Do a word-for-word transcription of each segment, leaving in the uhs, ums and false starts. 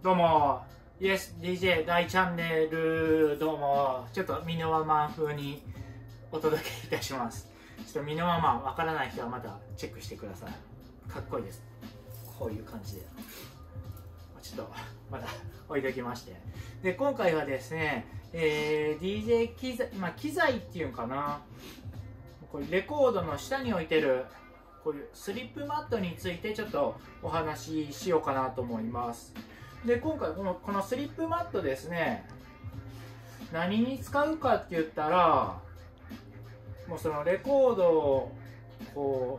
どうも、イエス ディージェー 大チャンネル、どうも、ちょっとミノワマン風にお届けいたします。ちょっとミノワマン、わからない人はまたチェックしてください。かっこいいです。こういう感じで。ちょっと、まだ置いときまして。で、今回はですね、えー、ディージェー 機材、まあ、機材っていうのかな、これレコードの下に置いてる、こういうスリップマットについてちょっとお話ししようかなと思います。で、今回この、このスリップマットですね、何に使うかって言ったら、もうそのレコードをこ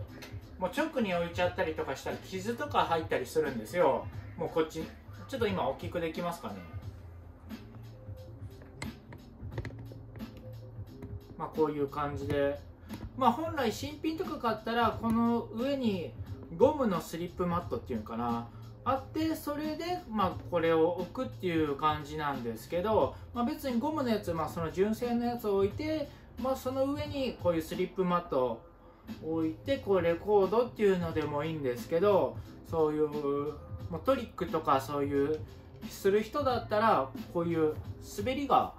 う、もう直に置いちゃったりとかしたら傷とか入ったりするんですよ。もうこっち、ちょっと今大きくできますかね。まあこういう感じで。まあ本来新品とか買ったらこの上にゴムのスリップマットっていうのかなあって、それでまあこれを置くっていう感じなんですけど、まあ、別にゴムのやつ、まあ、その純正のやつを置いて、まあ、その上にこういうスリップマットを置いてこうレコードっていうのでもいいんですけど、そういうトリックとかそういうする人だったらこういう滑りが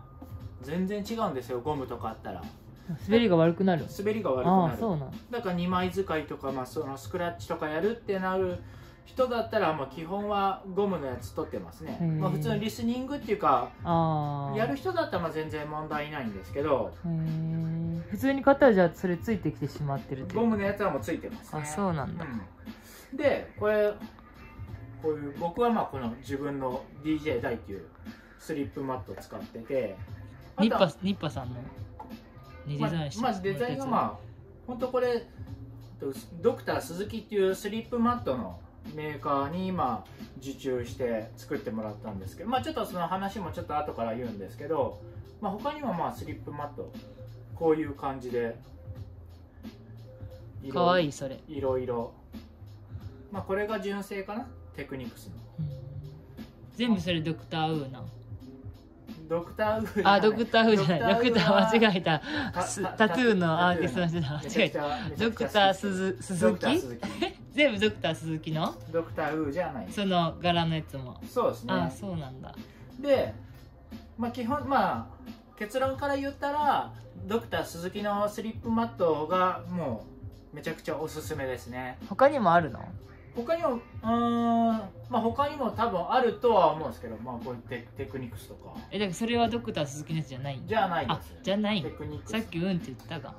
全然違うんですよ。ゴムとかあったら滑りが悪くなる滑りが悪くなる。あ、そうなんだからにまい使いとか、まあ、そのスクラッチとかやるってなる人だったらもう基本はゴムのやつ取ってますね。まあ普通のリスニングっていうかやる人だったらまあ全然問題ないんですけど、普通に買ったらじゃあそれついてきてしまってるっていうゴムのやつはもうついてますね。あ、そうなんだ、うん、でこれこういう僕はまあこの自分の ディージェー ダイっていうスリップマットを使ってて、ニッパニッパさんのデザインして、まあ、まあデザインがまあ本当これドクター鈴木っていうスリップマットのメーカーに今受注して作ってもらったんですけど、まあちょっとその話もちょっと後から言うんですけど、まあ、他にもまあスリップマットこういう感じでかわいいそれいろいろ、まあこれが純正かな、テクニクスの、うん、全部それドクターウーなドクターウーあドクターウーじゃない、ドクター間違えた、タトゥーのアーティストの人だ、間違えた、ドクター鈴木全部ドクター鈴木のドクターウーじゃない、その柄のやつもそうですね。あ、そうなんだ。で、まあ、基本まあ結論から言ったらドクター鈴木のスリップマットがもうめちゃくちゃおすすめですね。他にもあるの？他にも、うん、まあ他にも多分あるとは思うんですけど、まあこういったテクニクスとか。え、だからそれはドクター鈴木のやつじゃない？じゃないです。あ、じゃない。テクニクス。さっきうんって言ったが。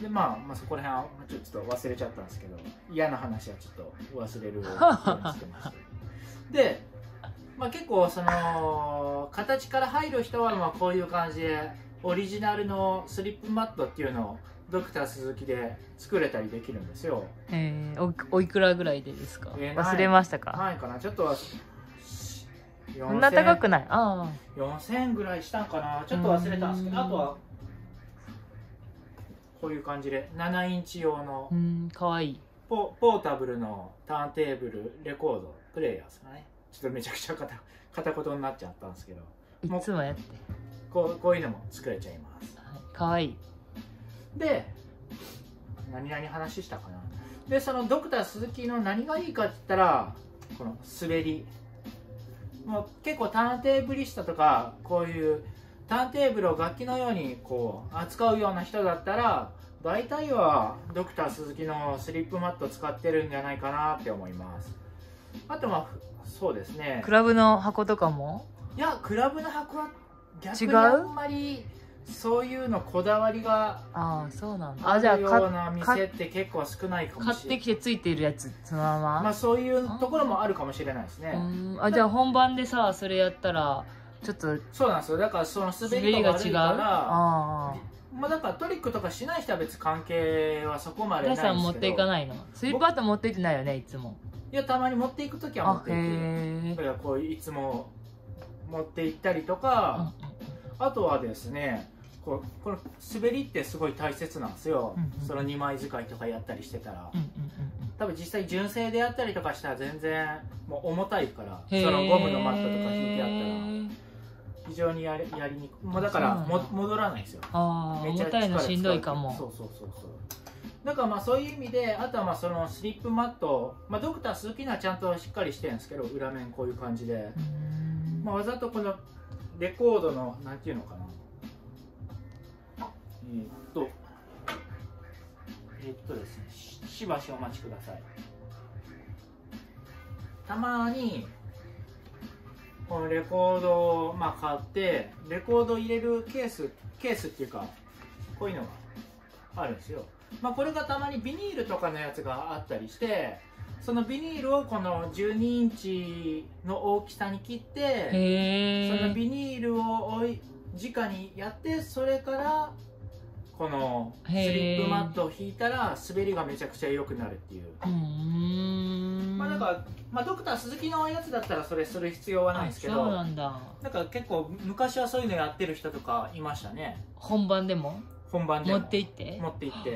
で、まあ、まあそこら辺はちょっと忘れちゃったんですけど、嫌な話はちょっと忘れるようにしてました。で、まあ結構その形から入る人はまあこういう感じでオリジナルのスリップマットっていうのを。ドクター鈴木で作れたりできるんですよ。えー、お, おいくらぐらいでですか？えー、忘れましたか？ないかな、ちょっとそんな高くない。ああ、よんせんえんぐらいしたんかな、ちょっと忘れたんですけど、あとはこういう感じでななインチ用の、うん、かわいい ポ, ポータブルのターンテーブルレコードプレイヤーですかね。ちょっとめちゃくちゃ片片言になっちゃったんですけど、いつもやってこ う, こういうのも作れちゃいます、はい、かわいいで、何々話したかな。で、そのドクター鈴木の何がいいかって言ったら、この滑り。もう結構ターンテーブリストとか、こういうターンテーブルを楽器のようにこう扱うような人だったら、大体はドクター鈴木のスリップマット使ってるんじゃないかなって思います。あとまあ、そうですね。クラブの箱とかも？いや、クラブの箱は逆にあんまり。そういうのこだわりがあるような店って結構少ないかもしれない。買ってきてついているやつそのまま、まあそういうところもあるかもしれないですね。あ、じゃあ本番でさそれやったらちょっとそうなんですよ。だからその滑りが悪いから、まあだからトリックとかしない人は別関係はそこまでないんですけど、皆さん持っていかないの？スリップマット持っていってないよね、いつも。いや、たまに持っていくときは持っていく。こういつも持っていったりとか、あとはですね、こうこの滑りってすごい大切なんですよ。そのにまい使いとかやったりしてたら、多分実際純正でやったりとかしたら全然もう重たいから、そのゴムのマットとか引いてやったら非常にやりやりにくい。もうだからも戻らないんですよ。ああ、重たいのしんどいかも。そうそうそうそう。だからまあそういう意味で、あとはまあそのスリップマット、まあ、ドクター鈴木のはちゃんとしっかりしてるんですけど、裏面こういう感じで、まあ、わざとこのレコードのなんていうのかな、えー、っとえー、っとですね、しばしお待ちください。たまにこのレコードをまあ買って、レコード入れるケースケースっていうか、こういうのがあるんですよ。まあこれがたまにビニールとかのやつがあったりして、そのビニールをこのじゅうにインチの大きさに切って、そのビニールをおい直にやって、それからこのスリップマットを引いたら滑りがめちゃくちゃ良くなるっていう。まあなんか、まあ、ドクター鈴木のやつだったらそれする必要はないんですけど、そうなんだ。なんか結構昔はそういうのやってる人とかいましたね。本番でも本番で持って行って持って行って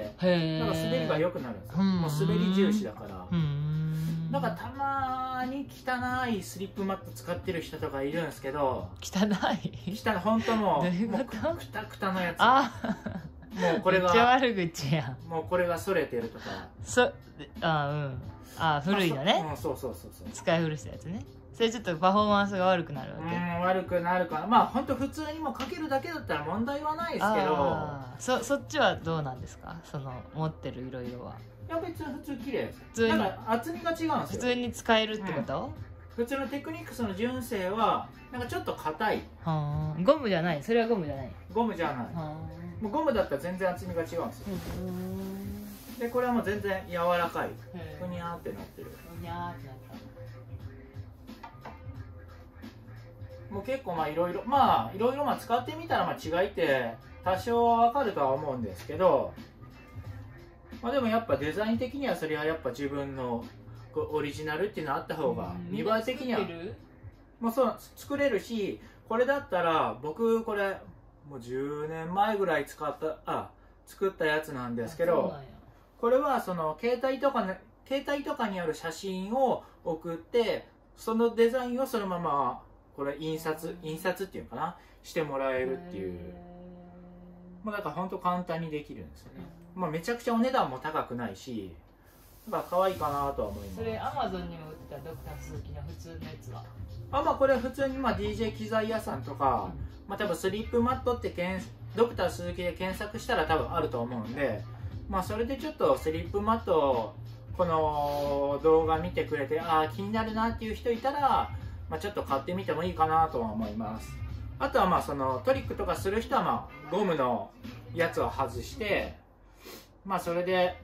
なんか滑りが良くなるんですよ。もう滑り重視だから。なんかたまに汚いスリップマット使ってる人とかいるんですけど、汚い汚い本当もうもうくたくたのやつ、もうこれがめっちゃ悪口やん、もうこれがそれてるとか、そあうん、あ古いのね、うん、そうそうそうそう、使い古したやつね。それちょっとパフォーマンスが悪くなるわけ。うん、悪くなるかな。まあ本当普通にもかけるだけだったら問題はないですけど、 そ, そっちはどうなんですか、その持ってるいろいろは。いや別に普通綺麗です。普通に厚みが違うんですよ。普通に使えるってこと、うん、普通のテクニックスの純正はなんかちょっと硬い。はゴムじゃない、それはゴムじゃない、ゴムじゃない、もうゴムだったら全然厚みが違うんですよ。でこれはもう全然柔らかい、ふにゃーってなってる、ふにゃーってなってる。もう結構まあいろいろまあいろいろまあ使ってみたらまあ違いって多少は分かるとは思うんですけど、まあ、でもやっぱデザイン的にはそれはやっぱ自分のオリジナルっていうのあった方が見栄え的にはもうそう作れるし、これだったら僕これもうじゅうねんまえぐらい使ったあ作ったやつなんですけど、これはその携帯とか、ね、携帯とかにある写真を送って、そのデザインをそのままこれ印刷印刷っていうかなしてもらえるっていう、まあだからほんと簡単にできるんですよね。まあめちゃくちゃお値段も高くないし、まあ可愛いかなとは思います。それアマゾンにも売ってたドクター鈴木の普通のやつはあ、まあこれ普通にまあ ディージェー 機材屋さんとか、うん、まあ多分スリップマットってドクター鈴木で検索したら多分あると思うんで、まあそれでちょっとスリップマットをこの動画見てくれて、ああ気になるなっていう人いたらまあちょっと買ってみてもいいかなとは思います。あとはまあそのトリックとかする人はまあゴムのやつを外して、まあそれで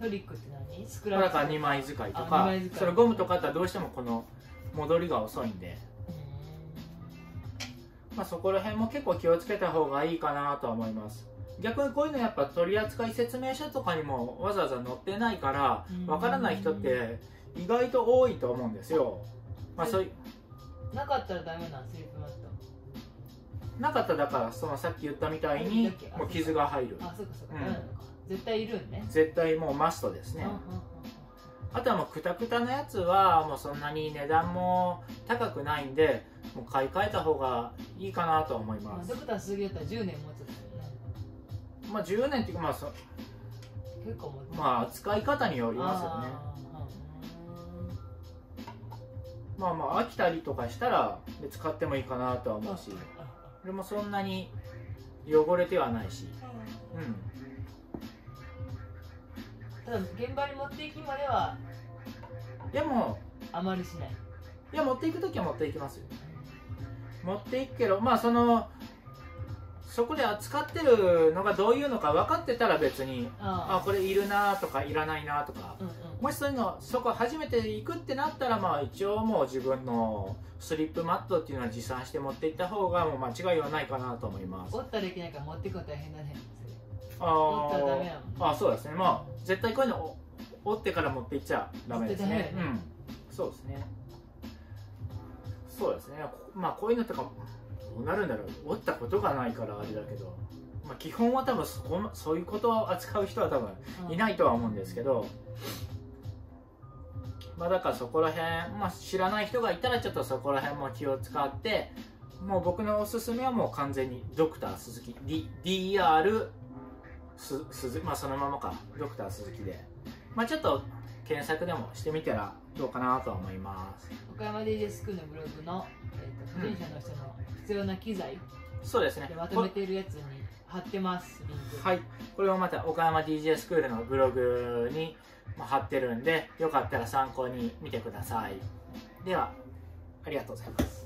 トリックって何、スクラッチとかにまい使いとか、それゴムとかだったらどうしてもこの戻りが遅いんで、まあそこら辺も結構気をつけた方がいいかなとは思います。逆にこういうのやっぱ取扱説明書とかにもわざわざ載ってないからわからない人って意外と多いと思うんですよ。まあそういうなかったらダメなスリップマットなかったら、だからそのさっき言ったみたいにもう傷が入る。あ、そうかそうか、うん、絶対いるんね、絶対もうマストですね。あ, ははあとはもうクタクタのやつはもうそんなに値段も高くないんで、もう買い替えた方がいいかなと思います。ドクター鈴木だったらじゅうねん持つんですよね。まあじゅうねんっていうか、まあそ結構持つ、まあ使い方によりますよね。まあまあ飽きたりとかしたら使ってもいいかなとは思うし、これもそんなに汚れてはないし、うん、ただ現場に持っていきまではでもあまりしない。いや持っていく時は持っていきますよ、持っていくけど、まあそのそこで扱ってるのがどういうのか分かってたら別に、ああこれいるなとかいらないなとか、うんうん、もしそういうのそこ初めて行くってなったら、まあ一応もう自分のスリップマットっていうのは持参して持っていった方がもう間違いはないかなと思います。折ったらいけないから持っていくの大変だね。あ折ったらダメやもん。あそうですね、まあ絶対こういうの折ってから持っていっちゃダメですね。うんそうですね、そうですね。まあこういうのとかどうなるんだろう、折ったことがないからあれだけど、まあ基本は多分そこそういうことを扱う人は多分いないとは思うんですけど、まあだからそこら辺、まあ、知らない人がいたらちょっとそこら辺も気を使って、もう僕のおすすめはもう完全にドクター鈴木 ディーアール す鈴まあそのままかドクター鈴木で、まあ、ちょっと検索でもしてみたらどうかなとは思います。岡山 ディージェー スクールのブログの初心者の人の必要な機材、そうですね、まとめているやつに貼ってますリンク。はい、これをまた岡山 ディージェー スクールのブログに貼ってるんで、よかったら参考に見てください。ではありがとうございます。